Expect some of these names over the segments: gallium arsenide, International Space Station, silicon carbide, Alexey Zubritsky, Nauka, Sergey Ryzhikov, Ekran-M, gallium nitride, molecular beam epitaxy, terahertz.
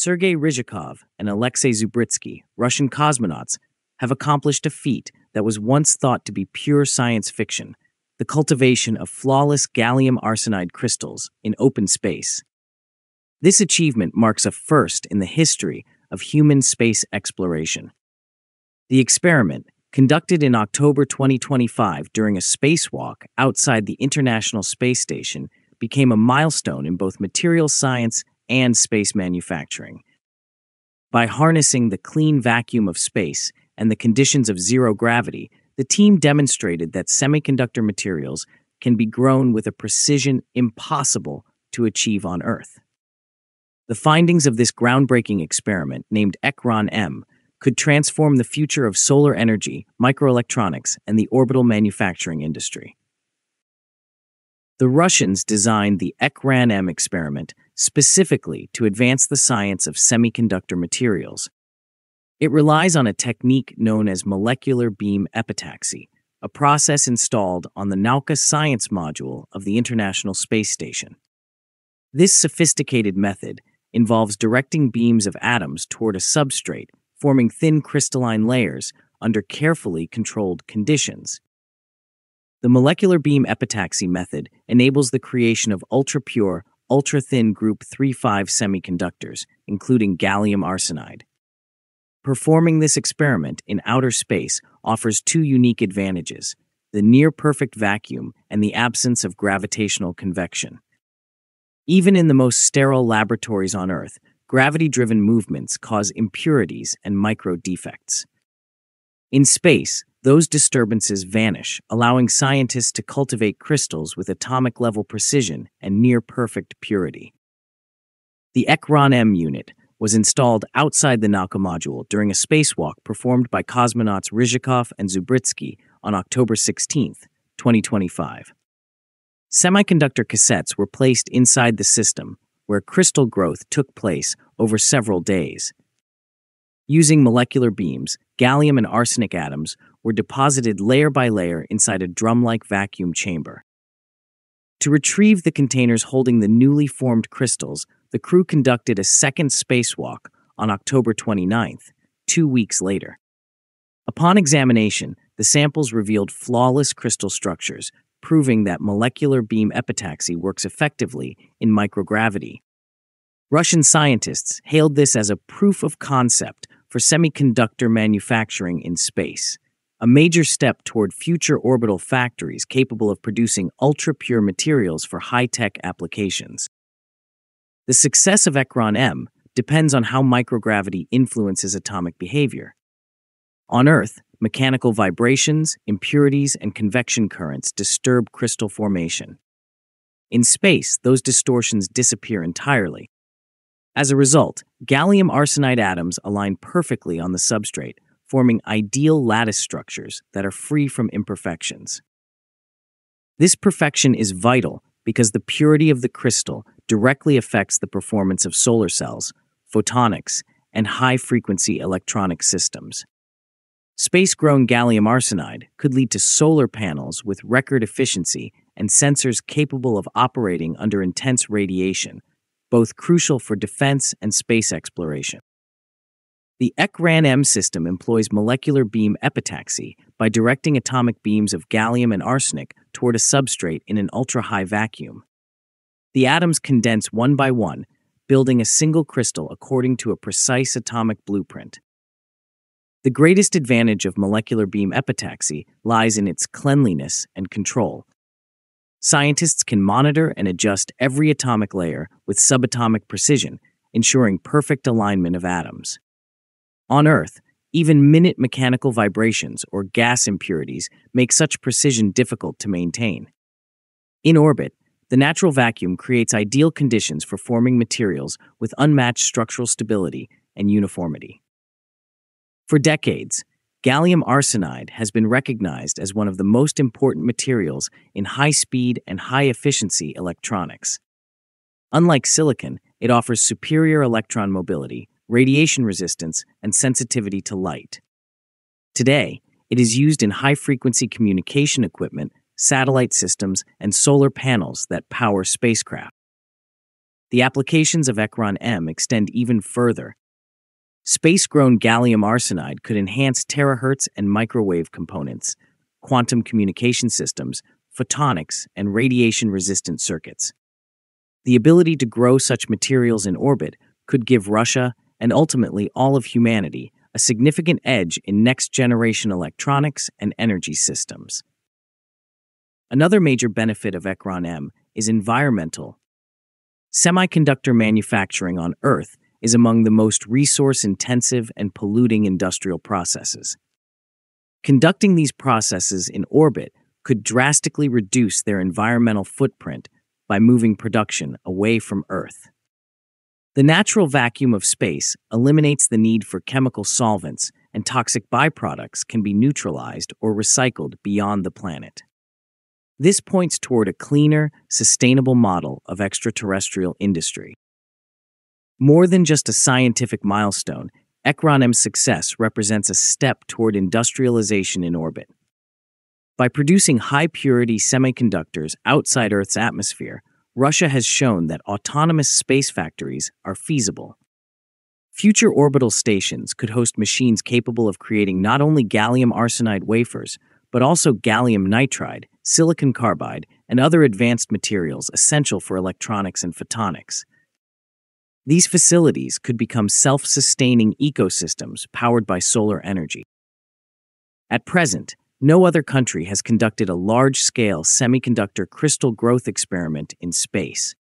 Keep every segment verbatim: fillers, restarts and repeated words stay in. Sergey Ryzhikov and Alexey Zubritsky, Russian cosmonauts, have accomplished a feat that was once thought to be pure science fiction, the cultivation of flawless gallium arsenide crystals in open space. This achievement marks a first in the history of human space exploration. The experiment, conducted in October twenty twenty-five during a spacewalk outside the International Space Station, became a milestone in both material science and space manufacturing. By harnessing the clean vacuum of space and the conditions of zero gravity, the team demonstrated that semiconductor materials can be grown with a precision impossible to achieve on Earth. The findings of this groundbreaking experiment, named Ekran M, could transform the future of solar energy, microelectronics, and the orbital manufacturing industry. The Russians designed the Ekran M experiment specifically to advance the science of semiconductor materials. It relies on a technique known as molecular beam epitaxy, a process installed on the Nauka science module of the International Space Station. This sophisticated method involves directing beams of atoms toward a substrate, forming thin crystalline layers under carefully controlled conditions. The molecular beam epitaxy method enables the creation of ultra-pure, ultra-thin group three five semiconductors, including gallium arsenide. Performing this experiment in outer space offers two unique advantages: the near-perfect vacuum and the absence of gravitational convection. Even in the most sterile laboratories on Earth, gravity-driven movements cause impurities and micro-defects. In space, those disturbances vanish, allowing scientists to cultivate crystals with atomic-level precision and near-perfect purity. The Ekran M unit was installed outside the Nauka module during a spacewalk performed by cosmonauts Ryzhikov and Zubritsky on October sixteenth twenty twenty-five. Semiconductor cassettes were placed inside the system, where crystal growth took place over several days. Using molecular beams, gallium and arsenic atoms were deposited layer by layer inside a drum-like vacuum chamber. To retrieve the containers holding the newly formed crystals, the crew conducted a second spacewalk on October twenty-ninth, two weeks later. Upon examination, the samples revealed flawless crystal structures, proving that molecular beam epitaxy works effectively in microgravity. Russian scientists hailed this as a proof of concept for semiconductor manufacturing in space, a major step toward future orbital factories capable of producing ultra-pure materials for high-tech applications. The success of Ekran M depends on how microgravity influences atomic behavior. On Earth, mechanical vibrations, impurities, and convection currents disturb crystal formation. In space, those distortions disappear entirely. As a result, gallium arsenide atoms align perfectly on the substrate, forming ideal lattice structures that are free from imperfections. This perfection is vital because the purity of the crystal directly affects the performance of solar cells, photonics, and high-frequency electronic systems. Space-grown gallium arsenide could lead to solar panels with record efficiency and sensors capable of operating under intense radiation, both crucial for defense and space exploration. The Ekran M system employs molecular beam epitaxy by directing atomic beams of gallium and arsenic toward a substrate in an ultra-high vacuum. The atoms condense one by one, building a single crystal according to a precise atomic blueprint. The greatest advantage of molecular beam epitaxy lies in its cleanliness and control. Scientists can monitor and adjust every atomic layer with subatomic precision, ensuring perfect alignment of atoms. On Earth, even minute mechanical vibrations or gas impurities make such precision difficult to maintain. In orbit, the natural vacuum creates ideal conditions for forming materials with unmatched structural stability and uniformity. For decades, gallium arsenide has been recognized as one of the most important materials in high-speed and high-efficiency electronics. Unlike silicon, it offers superior electron mobility, radiation resistance, and sensitivity to light. Today, it is used in high-frequency communication equipment, satellite systems, and solar panels that power spacecraft. The applications of Ekran-M extend even further. Space-grown gallium arsenide could enhance terahertz and microwave components, quantum communication systems, photonics, and radiation-resistant circuits. The ability to grow such materials in orbit could give Russia, and ultimately all of humanity, a significant edge in next-generation electronics and energy systems. Another major benefit of Ekran-M is environmental. Semiconductor manufacturing on Earth is among the most resource-intensive and polluting industrial processes. Conducting these processes in orbit could drastically reduce their environmental footprint by moving production away from Earth. The natural vacuum of space eliminates the need for chemical solvents, and toxic byproducts can be neutralized or recycled beyond the planet. This points toward a cleaner, sustainable model of extraterrestrial industry. More than just a scientific milestone, Ekran-M's success represents a step toward industrialization in orbit. By producing high-purity semiconductors outside Earth's atmosphere, Russia has shown that autonomous space factories are feasible. Future orbital stations could host machines capable of creating not only gallium arsenide wafers, but also gallium nitride, silicon carbide, and other advanced materials essential for electronics and photonics. These facilities could become self-sustaining ecosystems powered by solar energy. At present, no other country has conducted a large-scale semiconductor crystal growth experiment in space.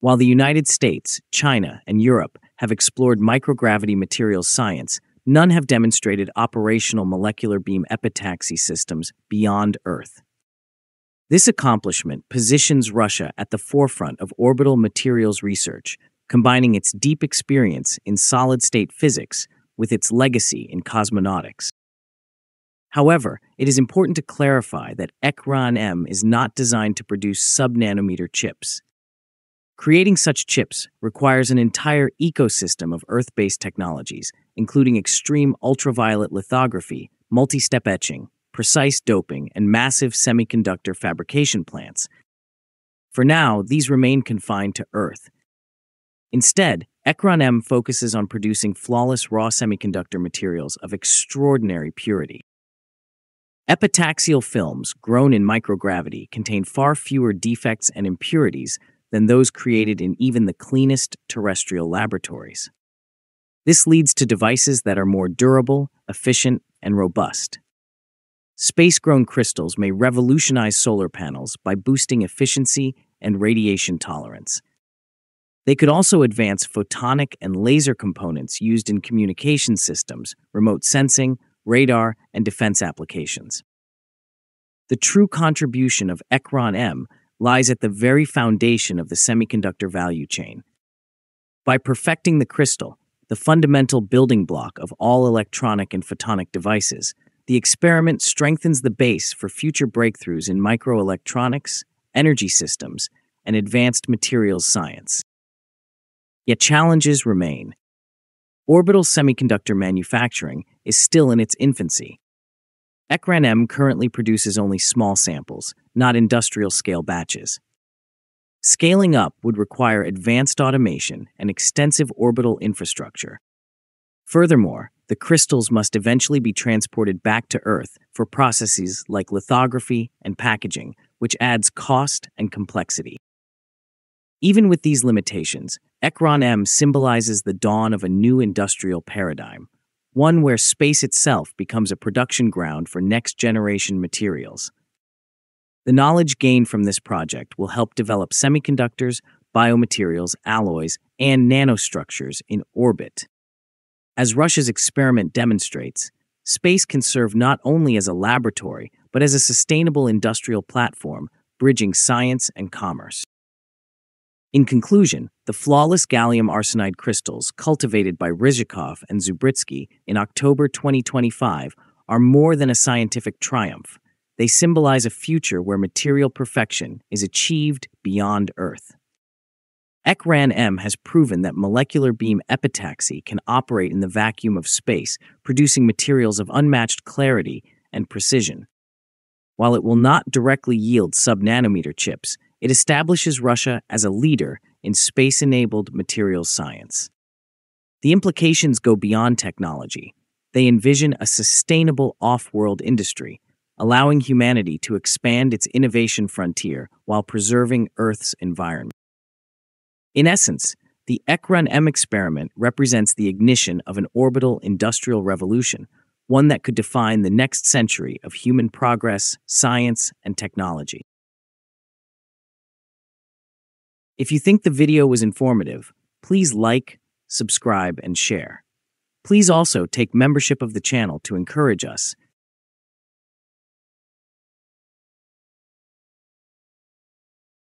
While the United States, China, and Europe have explored microgravity materials science, none have demonstrated operational molecular beam epitaxy systems beyond Earth. This accomplishment positions Russia at the forefront of orbital materials research, combining its deep experience in solid-state physics with its legacy in cosmonautics. However, it is important to clarify that Ekran-M is not designed to produce sub-nanometer chips. Creating such chips requires an entire ecosystem of Earth-based technologies, including extreme ultraviolet lithography, multi-step etching, precise doping, and massive semiconductor fabrication plants. For now, these remain confined to Earth. Instead, Ekran-M focuses on producing flawless raw semiconductor materials of extraordinary purity. Epitaxial films grown in microgravity contain far fewer defects and impurities than those created in even the cleanest terrestrial laboratories. This leads to devices that are more durable, efficient, and robust. Space-grown crystals may revolutionize solar panels by boosting efficiency and radiation tolerance. They could also advance photonic and laser components used in communication systems, remote sensing, radar, and defense applications. The true contribution of Ekran-M lies at the very foundation of the semiconductor value chain. By perfecting the crystal, the fundamental building block of all electronic and photonic devices, the experiment strengthens the base for future breakthroughs in microelectronics, energy systems, and advanced materials science. Yet challenges remain. Orbital semiconductor manufacturing is still in its infancy. Ekran-M currently produces only small samples, not industrial-scale batches. Scaling up would require advanced automation and extensive orbital infrastructure. Furthermore, the crystals must eventually be transported back to Earth for processes like lithography and packaging, which adds cost and complexity. Even with these limitations, Ekran-M symbolizes the dawn of a new industrial paradigm, one where space itself becomes a production ground for next-generation materials. The knowledge gained from this project will help develop semiconductors, biomaterials, alloys, and nanostructures in orbit. As Russia's experiment demonstrates, space can serve not only as a laboratory, but as a sustainable industrial platform, bridging science and commerce. In conclusion, the flawless gallium arsenide crystals cultivated by Ryzhikov and Zubritsky in October twenty twenty-five are more than a scientific triumph. They symbolize a future where material perfection is achieved beyond Earth. Ekran-M has proven that molecular beam epitaxy can operate in the vacuum of space, producing materials of unmatched clarity and precision. While it will not directly yield sub-nanometer chips, it establishes Russia as a leader in space-enabled materials science. The implications go beyond technology. They envision a sustainable off-world industry, allowing humanity to expand its innovation frontier while preserving Earth's environment. In essence, the Ekran-M experiment represents the ignition of an orbital industrial revolution, one that could define the next century of human progress, science, and technology. If you think the video was informative, please like, subscribe, and share. Please also take membership of the channel to encourage us